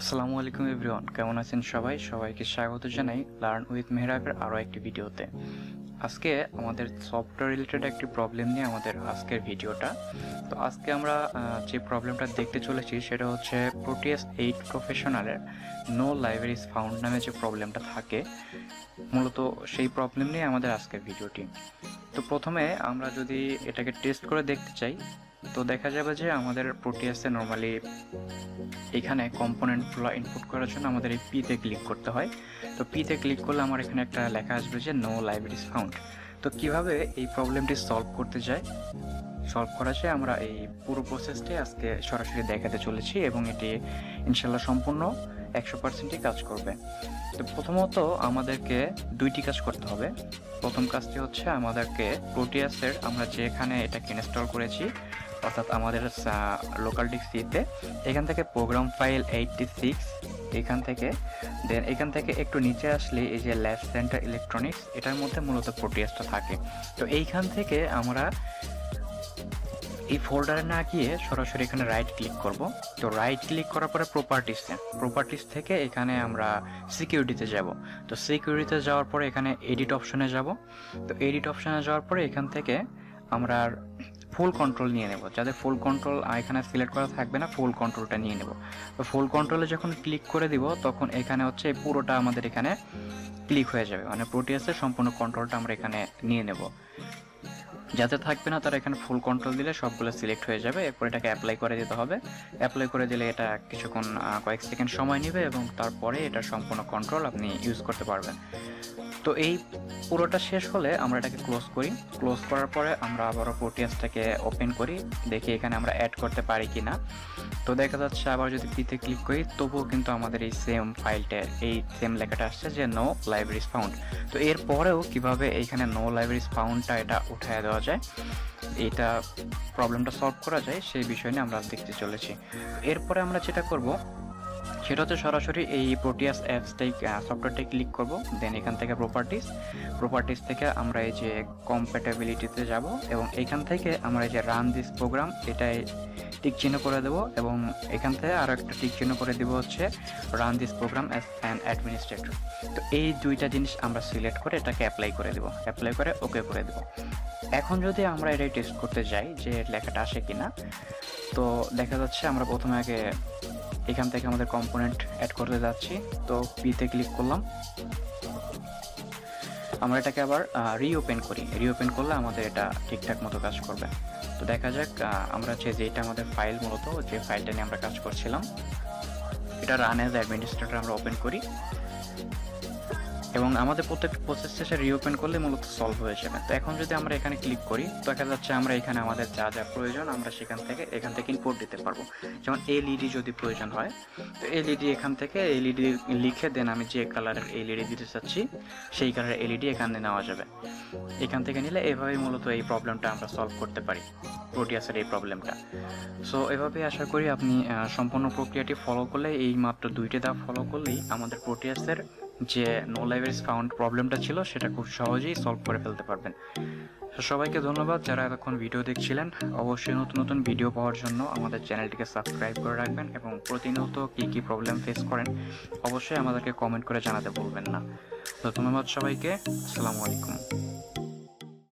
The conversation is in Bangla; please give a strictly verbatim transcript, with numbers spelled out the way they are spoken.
আসসালামু আলাইকুম এভরিওয়ান, কেমন আছেন সবাই? সবাইকে স্বাগত জানাই লার্ন উইথ মেহরাবের আরও একটি ভিডিওতে। আজকে আমাদের সফটওয়্যার রিলেটেড একটি প্রবলেম নিয়ে আমাদের আজকের ভিডিওটা। তো আজকে আমরা যে প্রবলেমটা দেখতে চলেছি সেটা হচ্ছে প্রোটিয়াস এইট প্রফেশনালের নো লাইব্রেরিজ ফাউন্ড নামে যে প্রবলেমটা থাকে, মূলত সেই প্রবলেম নিয়ে আমাদের আজকের ভিডিওটি। তো প্রথমে আমরা যদি এটাকে টেস্ট করে দেখতে চাই, তো দেখা যাবে যে আমাদের প্রোটিয়াসে নর্মালি এখানে কম্পোনেন্টগুলো ইনপুট করার জন্য আমাদের এই পিতে ক্লিক করতে হয়। তো পিতে ক্লিক করলে আমার এখানে একটা লেখা আসবে যে নো লাইব্রেরিজ ফাউন্ড। তো কিভাবে এই প্রবলেমটি সলভ করতে যায় সলভ করা যায় আমরা এই পুরো প্রসেসটি আজকে সরাসরি দেখাতে চলেছি, এবং এটি ইনশাল্লাহ সম্পূর্ণ একশো পার্সেন্টই কাজ করবে। তো প্রথমত আমাদেরকে দুইটি কাজ করতে হবে। প্রথম কাজটি হচ্ছে আমাদেরকে প্রোটিয়াসের আমরা যেখানে এটাকে ইনস্টল করেছি অর্থাৎ আমাদের লোকাল ডিস্কতে, এখান থেকে প্রোগ্রাম ফাইল এইটটি সিক্স, এখান থেকে দেন এখান থেকে একটু নিচে আসলে এই যে ল্যাব সেন্টার ইলেকট্রনিক্স, এটার মধ্যে মূলত প্রোটিয়াসটা থাকে। তো এইখান থেকে আমরা এই ফোল্ডারে না গিয়ে সরাসরি এখানে রাইট ক্লিক করব। তো রাইট ক্লিক করার পরে প্রপার্টিস, প্রপার্টিস থেকে এখানে আমরা সিকিউরিটিতে যাব। তো সিকিউরিটিতে যাওয়ার পরে এখানে এডিট অপশনে যাব। তো এডিট অপশনে যাওয়ার পরে এখান থেকে আমরা ফুল কন্ট্রোল নিয়ে নেব। যাদের ফুল কন্ট্রোল এখানে সিলেক্ট করা থাকবে না, ফুল কন্ট্রোলটা নিয়ে নেব। তো ফুল কন্ট্রোলে যখন ক্লিক করে দিব তখন এখানে হচ্ছে পুরোটা আমাদের এখানে ক্লিক হয়ে যাবে, মানে প্রোটিয়াসের সম্পূর্ণ কন্ট্রোলটা আমরা এখানে নিয়ে নেব। যাতে থাকবে না তারা এখানে ফুল কন্ট্রোল দিলে সবগুলো সিলেক্ট হয়ে যাবে। এরপর এটাকে অ্যাপ্লাই করে দিতে হবে। অ্যাপ্লাই করে দিলে এটা কিছুক্ষণ কয়েক সেকেন্ড সময় নেবে, এবং তারপরে এটা সম্পূর্ণ কন্ট্রোল আপনি ইউজ করতে পারবেন। তো এই পুরোটা শেষ হলে আমরা এটাকে ক্লোজ করি। ক্লোজ করার পরে আমরা আবারও প্রোটিয়াসটাকে ওপেন করি, দেখি এখানে আমরা অ্যাড করতে পারি কি না। তো দেখা যাচ্ছে আবার যদি পিতে ক্লিক করি তবুও কিন্তু আমাদের এই সেম ফাইলটা, এই সেম লেখাটা আসছে যে নো লাইব্রেরিজ ফাউন্ড। তো এরপরেও কীভাবে এইখানে নো লাইব্রেরিজ ফাউন্ডটা এটা উঠায় দেওয়া যায়, এটা প্রবলেমটা সলভ করা যায়, সেই বিষয় নিয়ে আমরা দেখতে চলেছি। এরপরে আমরা যেটা করব সেটা হচ্ছে সরাসরি এই প্রোটিয়াস অ্যাপসটাই, সফটওয়্যারটাই ক্লিক করব। দেন এখান থেকে প্রপার্টিস, প্রপার্টিস থেকে আমরা এই যে কম্প্যাটেবিলিটিতে যাব, এবং এখান থেকে আমরা এই যে রান দিস প্রোগ্রাম, এটাই টিক চিহ্ন করে দেবো, এবং এখান থেকে আরও একটা টিক চিহ্ন করে দেবো হচ্ছে run this program as an administrator. তো এই দুইটা জিনিস আমরা সিলেক্ট করে এটাকে অ্যাপ্লাই করে দেবো, অ্যাপ্লাই করে ওকে করে দেবো। এখন যদি আমরা এটাই টেস্ট করতে যাই যে লেখাটা আসে কি না, তো দেখা যাচ্ছে আমরা প্রথমে আগে এখান থেকে আমাদের কম্পোনেন্ট অ্যাড করতে যাচ্ছি। তো পিতে ক্লিক করলাম, আমরা এটাকে আবার রিওপেন করি। রিওপেন করলে আমাদের এটা ঠিকঠাক মতো কাজ করবে। তো দেখা যাক আমরা হচ্ছে যেটা আমাদের ফাইল, মূলত যে ফাইলটা নিয়ে আমরা কাজ করছিলাম, এটা রান অ্যাজ অ্যাডমিনিস্ট্রেটর আমরা ওপেন করি, এবং আমাদের প্রত্যেকটা প্রসেস শেষে রিওপেন করলে মূলত সলভ হয়ে যাবে। তো এখন যদি আমরা এখানে ক্লিক করি তো দেখা যাচ্ছে আমরা এখানে আমাদের যা যা প্রয়োজন আমরা সেখান থেকে এখান থেকে ইনপুট দিতে পারবো। যেমন এলইডি যদি প্রয়োজন হয়, তো এলইডি এখান থেকে এলইডি লিখে দেন আমি যে কালারের এলইডি দিতে চাচ্ছি সেই কালারের এলইডি এখানে নেওয়া যাবে। এখান থেকে নিলে এভাবেই মূলত এই প্রবলেমটা আমরা সলভ করতে পারি, প্রোটিয়াসের এই প্রবলেমটা। সো এভাবে আশা করি আপনি সম্পূর্ণ প্রক্রিয়াটি ফলো করলে, এই মাত্র দুইটি ধাপ ফলো করলেই আমাদের প্রোটিয়াসের যে নো লাইব্রেরিজ ফাউন্ড প্রবলেমটা ছিল সেটা খুব সহজেই সলভ করে ফেলতে পারবেন। সবাইকে ধন্যবাদ যারা এতক্ষণ ভিডিও দেখছিলেন। অবশ্যই নতুন নতুন ভিডিও পাওয়ার জন্য আমাদের চ্যানেলটিকে সাবস্ক্রাইব করে রাখবেন, এবং প্রতিনিয়ত কী কী প্রবলেম ফেস করেন অবশ্যই আমাদেরকে কমেন্ট করে জানাতে ভুলবেন না। তো ধন্যবাদ সবাইকে, আসসালামু আলাইকুম।